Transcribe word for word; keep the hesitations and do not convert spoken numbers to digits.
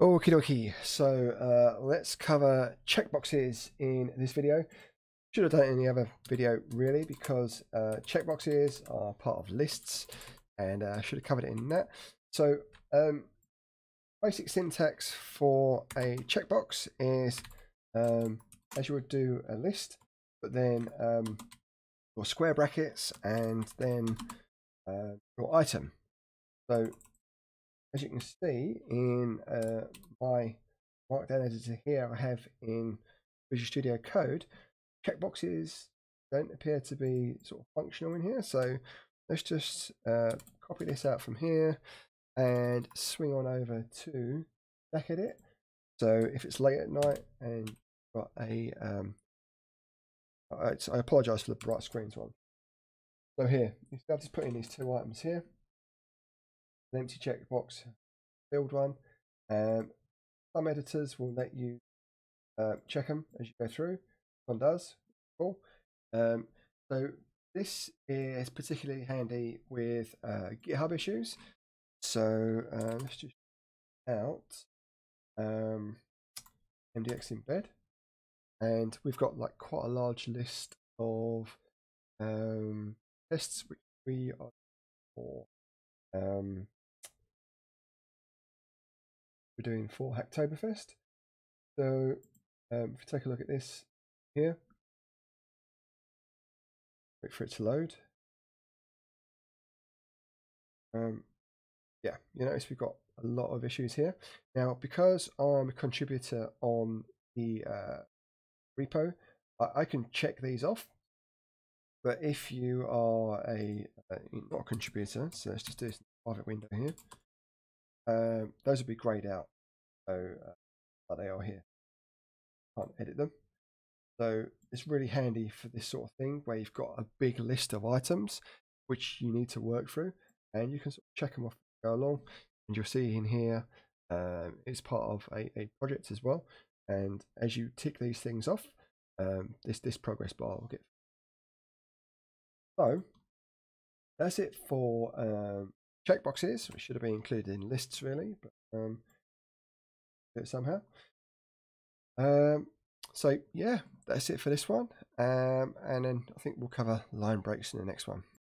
Okie dokie, so uh, let's cover checkboxes in this video. Should have done it in the other video really, because uh, checkboxes are part of lists, and I uh, should have covered it in that. So um, basic syntax for a checkbox is um, as you would do a list, but then um, your square brackets and then uh, your item. So as you can see in uh, my Markdown editor here, I have in Visual Studio Code, checkboxes don't appear to be sort of functional in here. So let's just uh, copy this out from here and swing on over to back edit. So if it's late at night and got a, um, I, I apologize for the bright screens one. So here, I've just put in these two items here. An empty checkbox, build one. Um, some editors will let you uh, check them as you go through. One does. Cool. Um, so this is particularly handy with uh, GitHub issues. So uh, let's just out um, mdx embed, and we've got like quite a large list of um, tests which we are for. Um, We're doing for Hacktoberfest. So um, if you take a look at this here, wait for it to load. Um, yeah, you notice we've got a lot of issues here. Now, because I'm a contributor on the uh, repo, I, I can check these off. But if you are a uh, not a contributor, so let's just do this in the private window here. Um, those will be grayed out, so uh, they are here. Can't edit them, so it's really handy for this sort of thing where you've got a big list of items which you need to work through, and you can sort of check them off as you go along. And you'll see in here um, it's part of a, a project as well. And as you tick these things off, um, this this progress bar will get. So that's it for. Um, Checkboxes, which should have been included in lists really, but um, do it somehow. Um, so yeah, that's it for this one. Um, and then I think we'll cover line breaks in the next one.